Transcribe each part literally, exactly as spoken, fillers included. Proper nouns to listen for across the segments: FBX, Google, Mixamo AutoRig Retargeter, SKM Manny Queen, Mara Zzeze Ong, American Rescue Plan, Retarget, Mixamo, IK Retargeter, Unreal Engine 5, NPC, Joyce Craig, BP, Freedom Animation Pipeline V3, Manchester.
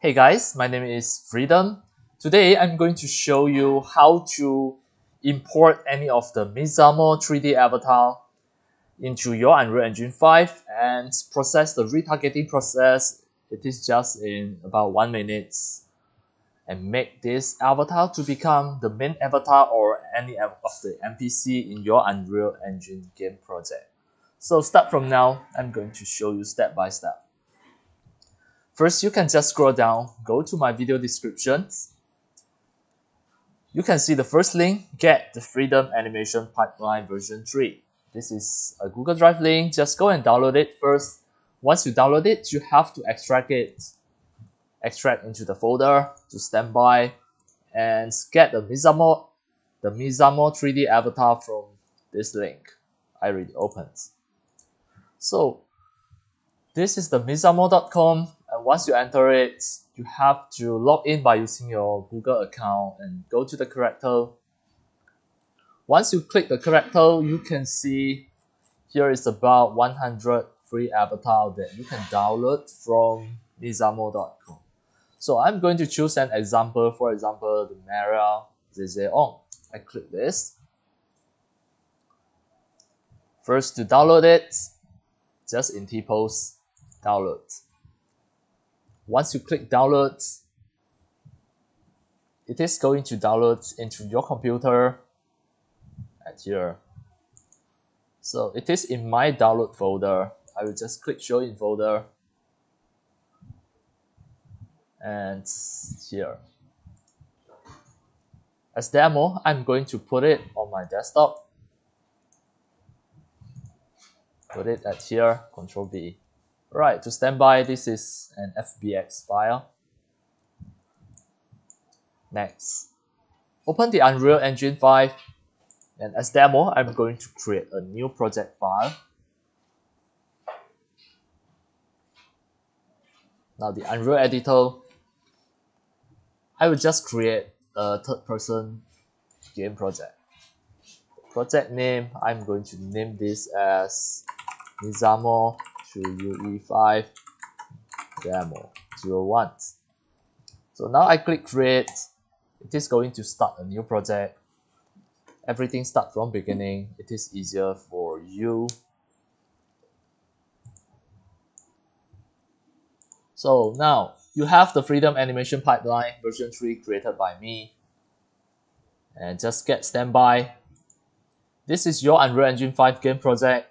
Hey guys, my name is Freedom. Today I'm going to show you how to import any of the Mixamo three D avatar into your Unreal Engine five and process the retargeting process. It is just in about one minute and make this avatar to become the main avatar or any of the N P C in your Unreal Engine game project. So start from now, I'm going to show you step by step. First, you can just scroll down, go to my video descriptions. You can see the first link, get the Freedom Animation Pipeline version three. This is a Google Drive link, just go and download it first. Once you download it, you have to extract it. Extract into the folder to standby and get the Mixamo, the Mixamo three D avatar from this link. I already opened. So, this is the Mixamo dot com. And once you enter it, you have to log in by using your Google account and go to the character. Once you click the character, you can see here is about one hundred free avatars that you can download from Mixamo dot com. So I'm going to choose an example, for example, the Mara Zzeze Ong. I click this. First, to download it, just in T-Pose, download. Once you click download, it is going to download into your computer at here. So it is in my download folder. I will just click show in folder and here. As demo, I'm going to put it on my desktop. Put it at here, control V. Right, to standby, this is an F B X file. Next, open the Unreal Engine five, and as demo, I'm going to create a new project file. Now the Unreal Editor, I will just create a third-person game project. Project name, I'm going to name this as Mixamo to U E five demo zero one. So now I click create. It is going to start a new project. Everything starts from beginning. It is easier for you. So now you have the Freedom Animation Pipeline version three created by me. And just get standby. This is your Unreal Engine five game project.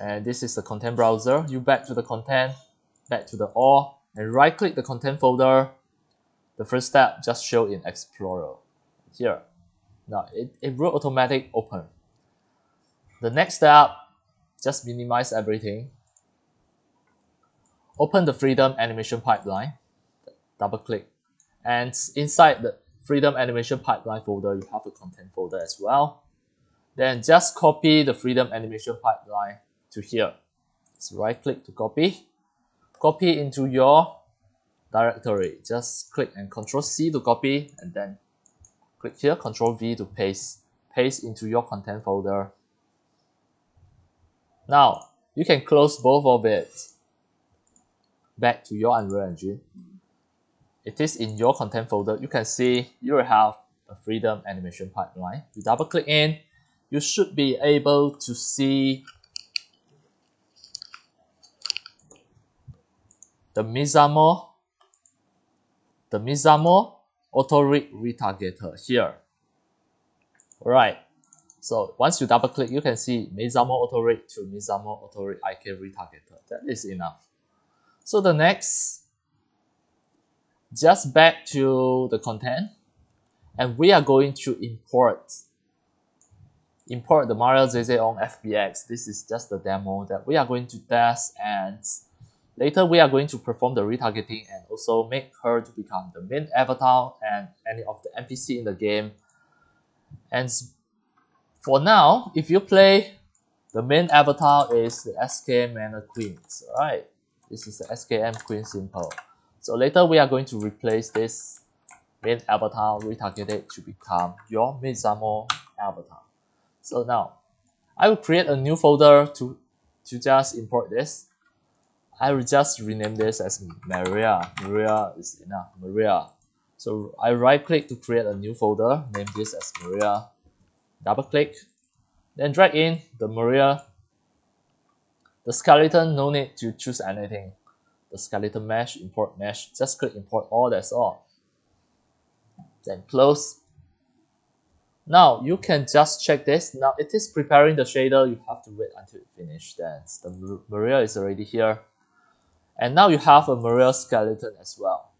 And this is the content browser. You back to the content, back to the all, and right click the content folder. The first step, just show in Explorer. Here. Now it, it will automatically open. The next step, just minimize everything. Open the Freedom Animation Pipeline. Double click. And inside the Freedom Animation Pipeline folder, you have the content folder as well. Then just copy the Freedom Animation Pipeline to here. So right click to copy. Copy into your directory. Just click and control C to copy and then click here, control V to paste. Paste into your content folder. Now, you can close both of it. Back to your Unreal Engine. It is in your content folder. You can see you have a Freedom Animation Pipeline. You double click in, you should be able to see The Mixamo, the Mixamo AutoRig Retargeter here. Alright, so once you double click, you can see Mixamo AutoRig to Mixamo AutoRig I K Retargeter. That is enough. So the next, just back to the content, and we are going to import, import the Mara Zzeze Ong F B X. This is just the demo that we are going to test and later, we are going to perform the retargeting and also make her to become the main avatar and any of the N P C in the game. And for now, if you play, the main avatar is the S K M Manny Queen, right? This is the S K M Queen Simple. So later, we are going to replace this main avatar retargeted to become your Mixamo avatar. So now, I will create a new folder to, to just import this. I will just rename this as Maria. Maria is enough. Maria. So I right click to create a new folder, name this as Maria. Double click, then drag in the Maria. The skeleton, no need to choose anything. The skeleton mesh, import mesh, just click import all, that's all. Then close. Now you can just check this. Now it is preparing the shader. You have to wait until it finishes. Then the Maria is already here. And now you have a Maria skeleton as well.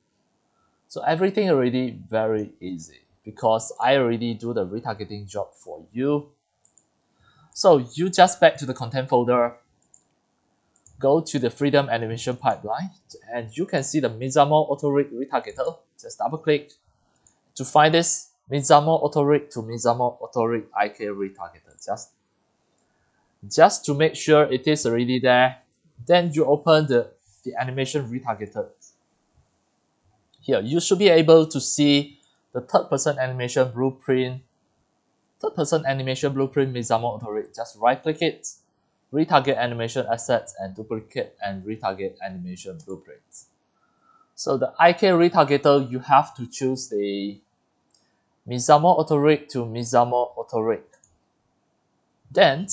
So everything already very easy because I already do the retargeting job for you. So you just back to the content folder. Go to the Freedom Animation Pipeline and you can see the Mixamo AutoRig Retargeter. Just double click to find this Mixamo AutoRig to Mixamo AutoRig I K Retargeter. Just, just to make sure it is already there. Then you open the, the animation retargeter. Here, you should be able to see the third-person animation blueprint. Third-person animation blueprint Mixamo AutoRig. Just right-click it. Retarget animation assets and duplicate and retarget animation blueprints. So the I K retargeter, you have to choose the Mixamo AutoRig to Mixamo AutoRig. Then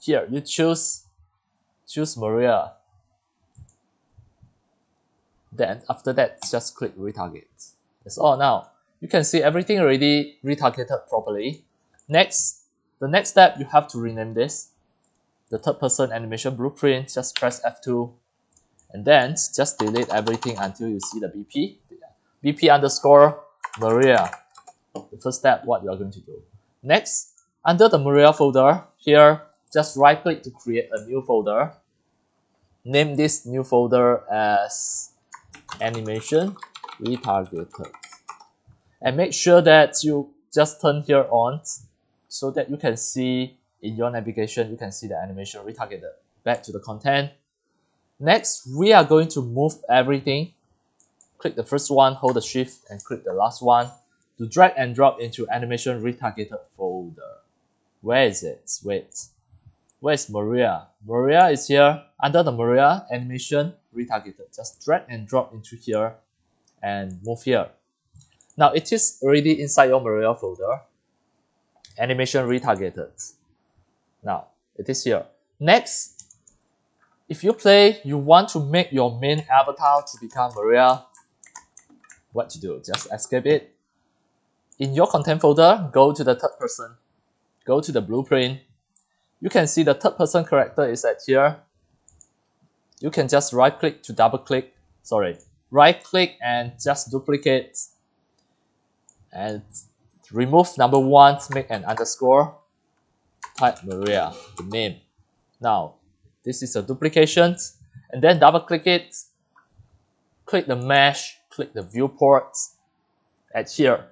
here you choose choose Maria. Then after that just click retarget. That's all now. You can see everything already retargeted properly. Next, the next step you have to rename this. The third person animation blueprint, just press F two and then just delete everything until you see the B P. B P underscore Maria. The first step, what you are going to do. Next, under the Maria folder, here, just right click to create a new folder. Name this new folder as Animation Retargeted. And make sure that you just turn here on so that you can see in your navigation, you can see the animation retargeted. Back to the content. Next, we are going to move everything. Click the first one, hold the shift, and click the last one to drag and drop into animation retargeted folder. Where is it? Wait. Where's Maria? Maria is here. Under the Maria, animation retargeted. Just drag and drop into here and move here. Now, it is already inside your Maria folder. Animation retargeted. Now, it is here. Next, if you play, you want to make your main avatar to become Maria. What to do? Just escape it. In your content folder, go to the third person. Go to the blueprint. You can see the third person character is at here. You can just right click to double click. Sorry, right click and just duplicate. And remove number one, make an underscore. Type Maria, the name. Now, this is a duplication. And then double click it. Click the mesh, click the viewport. At here,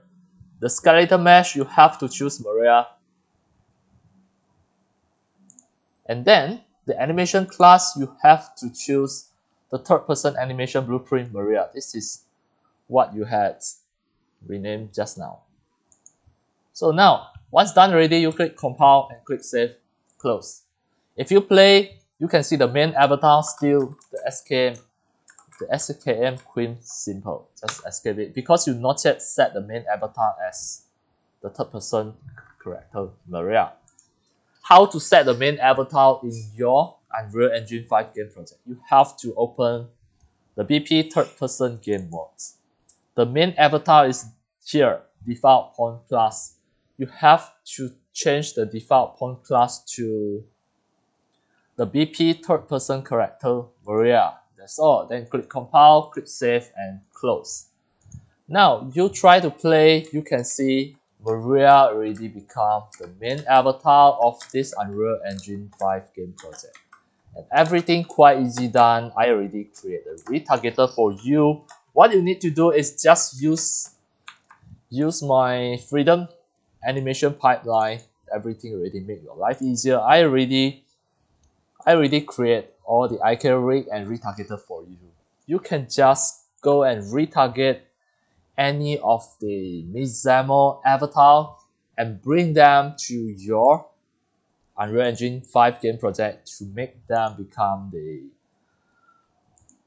the skeleton mesh, you have to choose Maria. And then, the animation class, you have to choose the third person animation blueprint Maria. This is what you had renamed just now. So now, once done already, you click compile and click save, close. If you play, you can see the main avatar still the S K M, the S K M Queen simple. Just escape it because you not yet set the main avatar as the third person character Maria. How to set the main avatar in your Unreal Engine five game project? You have to open the B P third person game modes. The main avatar is here, default pawn class. You have to change the default pawn class to the B P third person character Maria. That's all. Then click compile, click save and close. Now you try to play, you can see Maria already become the main avatar of this Unreal Engine five game project. And everything quite easy done. I already created a retargeter for you. What you need to do is just use use my Freedom Animation pipeline, everything already make your life easier. I already, I already create all the I K rig and retargeter for you. You can just go and retarget any of the Mixamo avatar and bring them to your Unreal Engine five game project to make them become the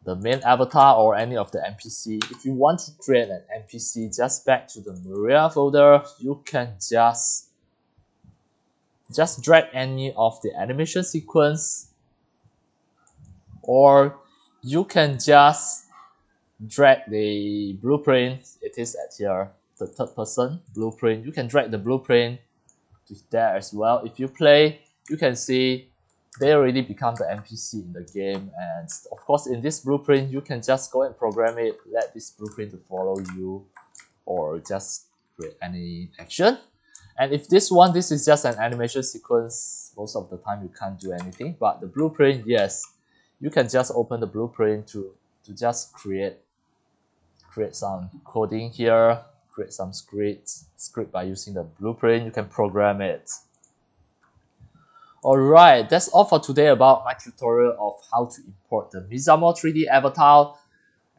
the main avatar or any of the N P C. If you want to create an N P C, just back to the Maria folder, you can just just drag any of the animation sequence, or you can just drag the blueprint. It is at here, the third person blueprint. You can drag the blueprint to there as well. If you play, you can see they already become the N P C in the game. And of course, in this blueprint, you can just go and program it, let this blueprint to follow you, or just create any action. And if this one, this is just an animation sequence, most of the time you can't do anything. But the blueprint, yes, you can just open the blueprint to, to just create, create some coding here, create some script, script by using the blueprint, you can program it. Alright, that's all for today about my tutorial of how to import the Mixamo three D avatar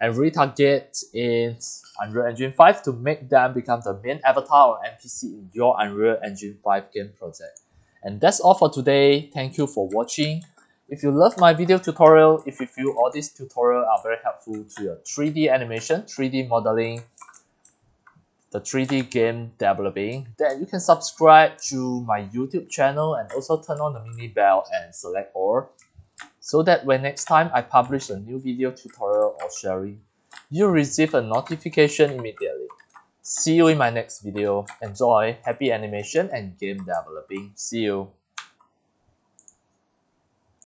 and retarget in Unreal Engine five to make them become the main avatar or N P C in your Unreal Engine five game project. And that's all for today. Thank you for watching. If you love my video tutorial, if you feel all these tutorials are very helpful to your three D animation, three D modeling, the three D game developing, then you can subscribe to my YouTube channel and also turn on the mini bell and select all, so that when next time I publish a new video tutorial or sharing, you receive a notification immediately. See you in my next video. Enjoy, happy animation and game developing. See you.